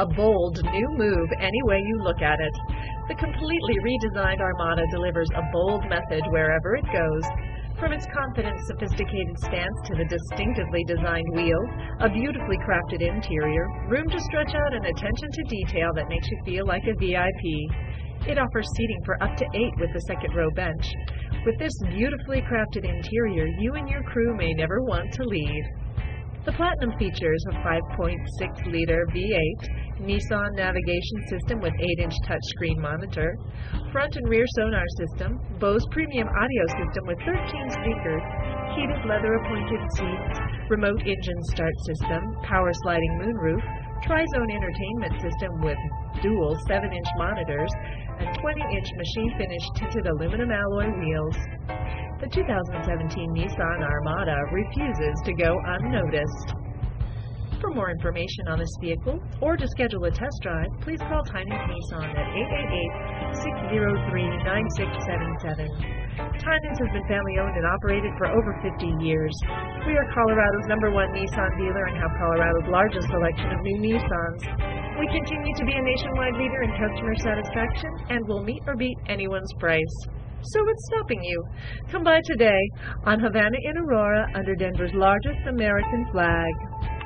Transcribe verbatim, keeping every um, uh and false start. A bold new move any way you look at it. The completely redesigned Armada delivers a bold message wherever it goes. From its confident, sophisticated stance to the distinctively designed wheel, a beautifully crafted interior, room to stretch out, and attention to detail that makes you feel like a V I P. It offers seating for up to eight with the second row bench. With this beautifully crafted interior, you and your crew may never want to leave. The Platinum features a five point six liter V eight, Nissan navigation system with eight inch touchscreen monitor, front and rear sonar system, Bose premium audio system with thirteen speakers, heated leather appointed seats, remote engine start system, power sliding moonroof, tri-zone entertainment system with dual seven inch monitors, and twenty inch machine finish tinted aluminum alloy wheels. The two thousand seventeen Nissan Armada refuses to go unnoticed. For more information on this vehicle or to schedule a test drive, please call Tynan's Nissan at eight eight eight, six zero three, nine six seven seven. Tynan's has been family owned and operated for over fifty years. We are Colorado's number one Nissan dealer and have Colorado's largest selection of new Nissans. We continue to be a nationwide leader in customer satisfaction and will meet or beat anyone's price. So what's stopping you? Come by today on Havana in Aurora under Denver's largest American flag.